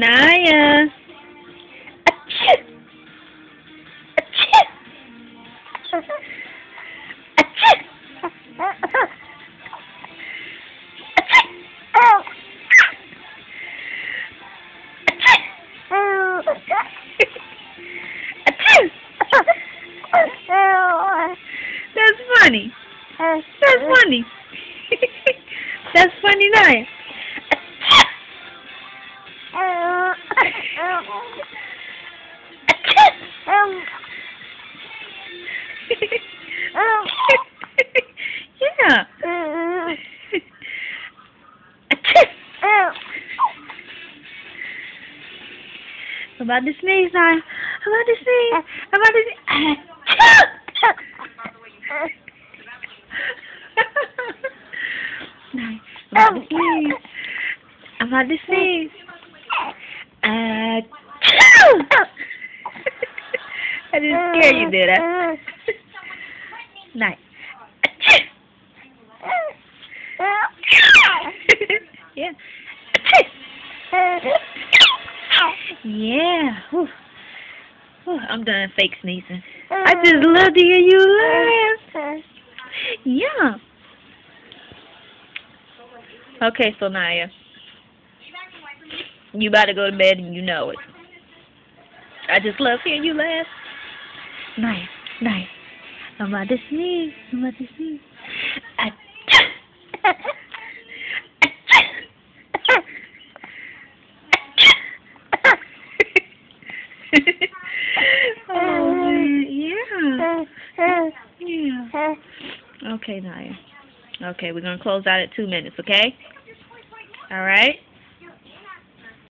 Naya. Achoo. Achoo. Achoo. Achoo. That's funny. That's funny. That's funny, Naya. Yeah. About the sneeze, Naya. About the sneeze. About the sneeze. About the sneeze. About the sneeze. I didn't scare you, did I? Nice. Yeah. Yeah. Whew. Whew. I'm done fake sneezing. I just love to hear you laugh. Yeah. Okay, so Naya, you about to go to bed and you know it. I just love hearing you laugh. Nice, nice. I'm about to sneeze. I'm about to sneeze. Oh, man. Yeah. Yeah. Okay, Naya. Okay, we're going to close out at 2 minutes, okay? All right?